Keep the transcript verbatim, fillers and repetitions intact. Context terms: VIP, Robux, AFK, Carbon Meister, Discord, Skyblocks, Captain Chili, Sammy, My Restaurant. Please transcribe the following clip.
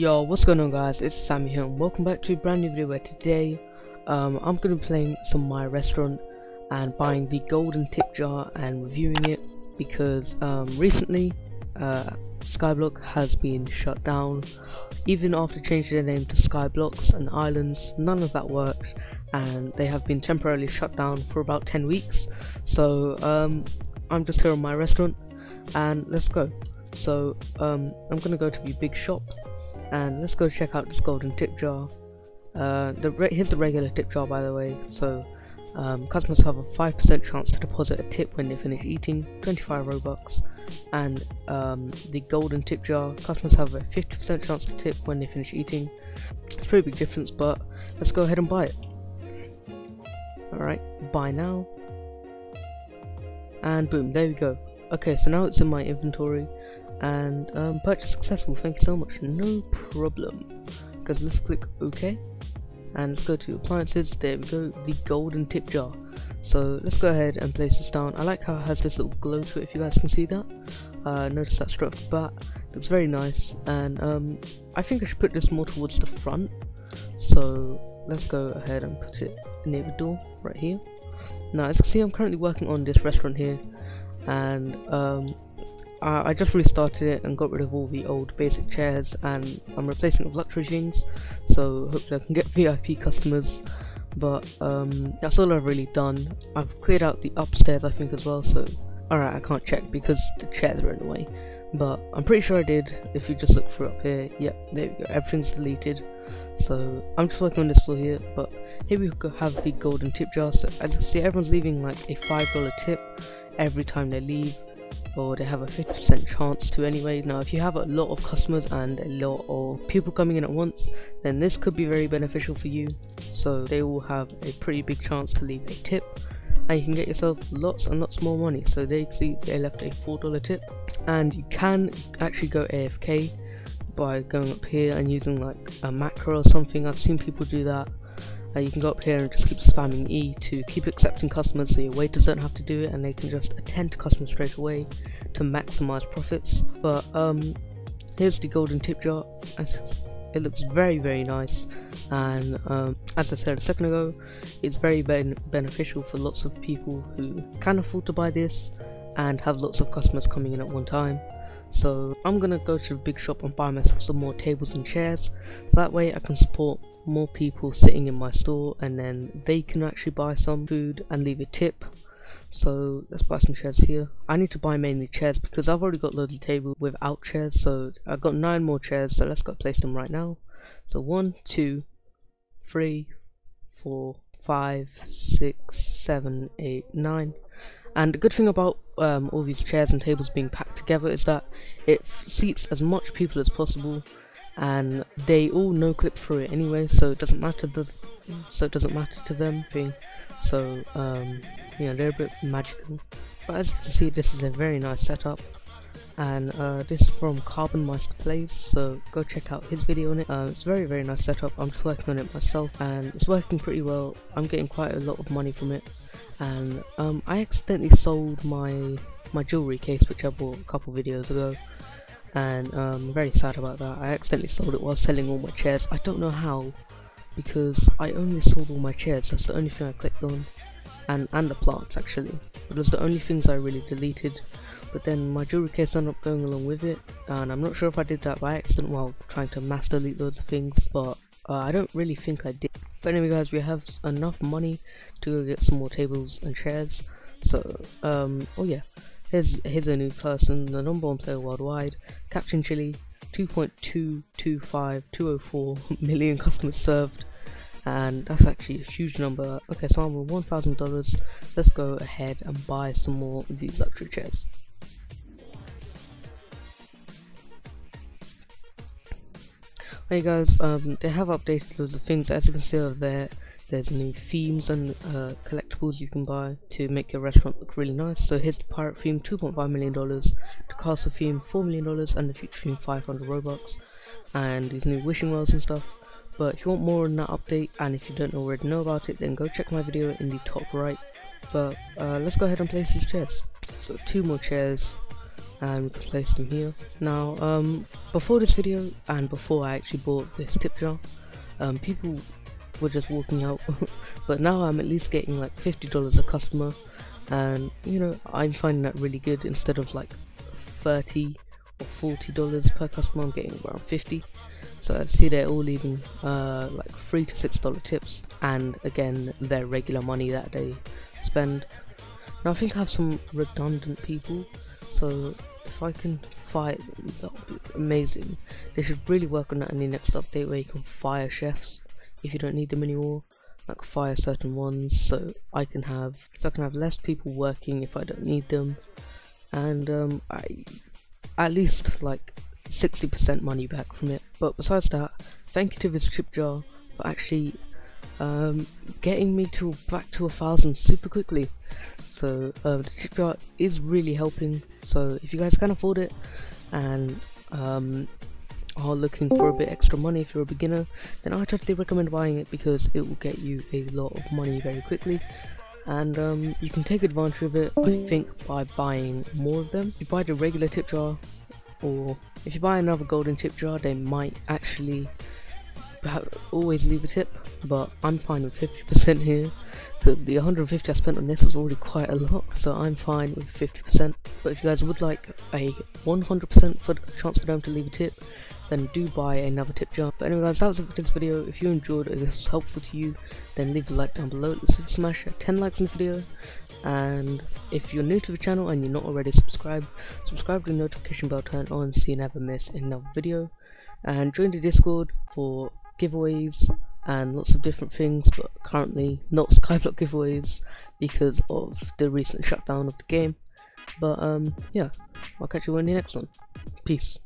Yo, what's going on guys, it's Sammy here and welcome back to a brand new video where today um, I'm going to be playing some My Restaurant and buying the golden tip jar and reviewing it because um, recently uh, Skyblocks has been shut down. Even after changing their name to Skyblocks and Islands, none of that worked and they have been temporarily shut down for about ten weeks. So um, I'm just here on My Restaurant and let's go. So um, I'm going to go to the big shop and let's go check out this golden tip jar. Uh, the re here's the regular tip jar, by the way. So um, customers have a five percent chance to deposit a tip when they finish eating, twenty-five Robux. And um, the golden tip jar, customers have a fifty percent chance to tip when they finish eating. It's a pretty big difference, but let's go ahead and buy it. Alright, buy now. And boom, there we go. Okay, so now it's in my inventory. And um, purchase successful, thank you so much, no problem. Because let's click OK and let's go to appliances. There we go, the golden tip jar. So let's go ahead and place this down. I like how it has this little glow to it, if you guys can see that. Uh, notice that straight off the bat, it's very nice. And um, I think I should put this more towards the front, so let's go ahead and put it near the door right here. Now as you can see, I'm currently working on this restaurant here, and um, I just restarted it and got rid of all the old basic chairs, and I'm replacing it with luxury things, so hopefully I can get V I P customers. But um, that's all I've really done. I've cleared out the upstairs I think as well, so alright, I can't check because the chairs are in the way, but I'm pretty sure I did. If you just look through up here, yep, there we go, everything's deleted. So I'm just working on this floor here, but here we have the golden tip jar. So as you can see, everyone's leaving like a five dollar tip every time they leave, or they have a fifty percent chance to anyway. Now if you have a lot of customers and a lot of people coming in at once, then this could be very beneficial for you. So they all have a pretty big chance to leave a tip, and you can get yourself lots and lots more money. So they see they left a four dollar tip, and you can actually go A F K by going up here and using like a macro or something. I've seen people do that. Uh, you can go up here and just keep spamming E to keep accepting customers, so your waiters don't have to do it and they can just attend to customers straight away to maximize profits. But um, here's the golden tip jar. It looks very very nice, and um, as I said a second ago, it's very ben beneficial for lots of people who can afford to buy this and have lots of customers coming in at one time. So I'm gonna go to the big shop and buy myself some more tables and chairs, so that way I can support more people sitting in my store, and then they can actually buy some food and leave a tip. So let's buy some chairs here. I need to buy mainly chairs because I've already got loads of tables without chairs, so I've got nine more chairs, so let's go place them right now. So one, two, three, four, five, six, seven, eight, nine. And the good thing about um, all these chairs and tables being packed together is that it seats as much people as possible, and they all no clip through it anyway, so it doesn't matter the so it doesn't matter to them. So um, you know, they're a bit magical. But as you can see, this is a very nice setup, and uh, this is from Carbon Meister Plays, so go check out his video on it. Uh, it's a very very nice setup. I'm just working on it myself and it's working pretty well. I'm getting quite a lot of money from it. And um, I accidentally sold my my jewelry case, which I bought a couple videos ago, and I'm um, very sad about that. I accidentally sold it while selling all my chairs. I don't know how, because I only sold all my chairs. That's the only thing I clicked on, and and the plants actually. It was the only things I really deleted. But then my jewelry case ended up going along with it, and I'm not sure if I did that by accident while trying to mass delete loads of things, but uh, I don't really think I did. But anyway guys, we have enough money to go get some more tables and chairs. So um oh yeah, here's here's a new person, the number one player worldwide, Captain Chili, two point two two five two oh four million customers served, and that's actually a huge number. Okay, so I'm with one thousand dollars. Let's go ahead and buy some more of these luxury chairs. Hey guys, um, they have updated loads of things. As you can see over there, there's new themes and uh, collectibles you can buy to make your restaurant look really nice. So here's the pirate theme, two point five million dollars, the castle theme, four million dollars, and the future theme, five hundred Robux, and these new wishing wells and stuff. But if you want more on that update, and if you don't already know about it, then go check my video in the top right. But uh, let's go ahead and place these chairs. So two more chairs, and place them here. Now um, before this video and before I actually bought this tip jar, um, people were just walking out but now I'm at least getting like fifty dollars a customer, and you know, I'm finding that really good. Instead of like thirty or forty dollars per customer, I'm getting around fifty. So I see they're all leaving uh, like three to six dollar tips, and again their regular money that they spend. Now I think I have some redundant people, so if I can fire them, that would be amazing. They should really work on that in the next update, where you can fire chefs if you don't need them anymore. Like fire certain ones, so I can have so I can have less people working if I don't need them, and um, I at least like sixty percent money back from it. But besides that, thank you to this chip jar for actually um, getting me to back to a thousand super quickly. So uh, the chip jar is really helping, so if you guys can afford it and um, are looking for a bit extra money, if you're a beginner, then I totally recommend buying it, because it will get you a lot of money very quickly. And um, you can take advantage of it, I think, by buying more of them. If you buy the regular tip jar, or if you buy another golden tip jar, they might actually always leave a tip, but I'm fine with fifty percent here, because the one hundred fifty I spent on this was already quite a lot, so I'm fine with fifty percent. But if you guys would like a one hundred percent for chance for them to leave a tip, then do buy another tip jar. But anyway guys, that was it for this video. If you enjoyed it, this was helpful to you, then leave a like down below. Let's smash ten likes in this video, and if you're new to the channel and you're not already subscribed, subscribe to the notification bell, turn on so you never miss another video, and join the Discord for giveaways and lots of different things, but currently not Skyblock giveaways because of the recent shutdown of the game. But um yeah, I'll catch you in the next one. Peace.